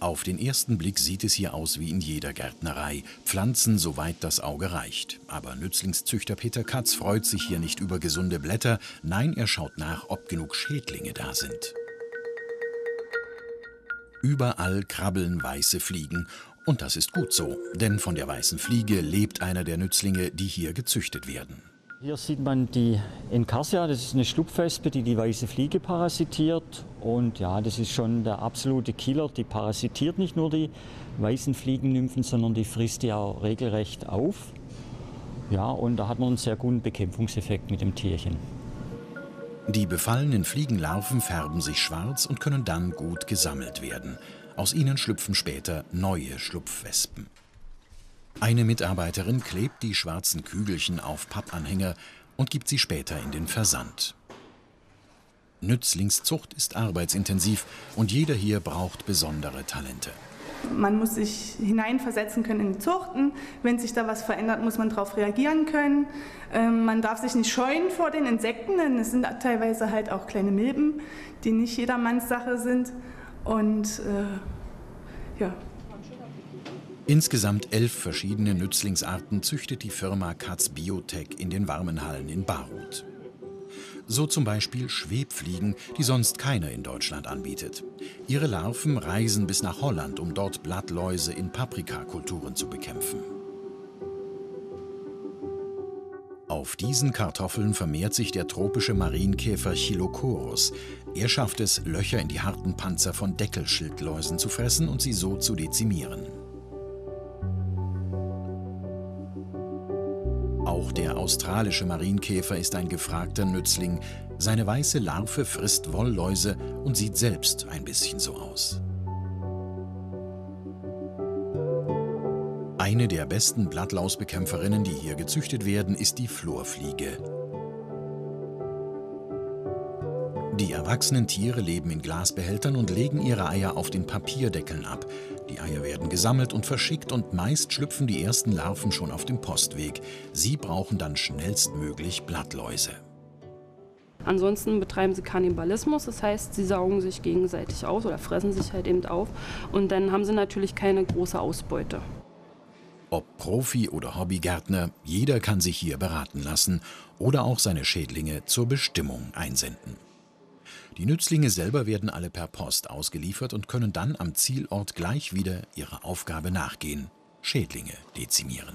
Auf den ersten Blick sieht es hier aus wie in jeder Gärtnerei. Pflanzen, soweit das Auge reicht. Aber Nützlingszüchter Peter Katz freut sich hier nicht über gesunde Blätter. Nein, er schaut nach, ob genug Schädlinge da sind. Überall krabbeln weiße Fliegen. Und das ist gut so, denn von der weißen Fliege lebt einer der Nützlinge, die hier gezüchtet werden. Hier sieht man die Encarsia, das ist eine Schlupfwespe, die die weiße Fliege parasitiert. Und ja, das ist schon der absolute Killer, die parasitiert nicht nur die weißen Fliegennymphen, sondern die frisst die auch regelrecht auf. Ja, und da hat man einen sehr guten Bekämpfungseffekt mit dem Tierchen. Die befallenen Fliegenlarven färben sich schwarz und können dann gut gesammelt werden. Aus ihnen schlüpfen später neue Schlupfwespen. Eine Mitarbeiterin klebt die schwarzen Kügelchen auf Pappanhänger und gibt sie später in den Versand. Nützlingszucht ist arbeitsintensiv und jeder hier braucht besondere Talente. Man muss sich hineinversetzen können in die Zuchten. Wenn sich da was verändert, muss man darauf reagieren können. Man darf sich nicht scheuen vor den Insekten, denn es sind teilweise halt auch kleine Milben, die nicht jedermanns Sache sind. Und ja. Insgesamt 11 verschiedene Nützlingsarten züchtet die Firma Katz Biotech in den warmen Hallen in Baruth. So zum Beispiel Schwebfliegen, die sonst keiner in Deutschland anbietet. Ihre Larven reisen bis nach Holland, um dort Blattläuse in Paprikakulturen zu bekämpfen. Auf diesen Kartoffeln vermehrt sich der tropische Marienkäfer Chilocorus. Er schafft es, Löcher in die harten Panzer von Deckelschildläusen zu fressen und sie so zu dezimieren. Auch der australische Marienkäfer ist ein gefragter Nützling. Seine weiße Larve frisst Wollläuse und sieht selbst ein bisschen so aus. Eine der besten Blattlausbekämpferinnen, die hier gezüchtet werden, ist die Florfliege. Die erwachsenen Tiere leben in Glasbehältern und legen ihre Eier auf den Papierdeckeln ab. Die Eier werden gesammelt und verschickt und meist schlüpfen die ersten Larven schon auf dem Postweg. Sie brauchen dann schnellstmöglich Blattläuse. Ansonsten betreiben sie Kannibalismus, das heißt, sie saugen sich gegenseitig aus oder fressen sich halt eben auf. Und dann haben sie natürlich keine große Ausbeute. Ob Profi oder Hobbygärtner, jeder kann sich hier beraten lassen oder auch seine Schädlinge zur Bestimmung einsenden. Die Nützlinge selber werden alle per Post ausgeliefert und können dann am Zielort gleich wieder ihrer Aufgabe nachgehen: Schädlinge dezimieren.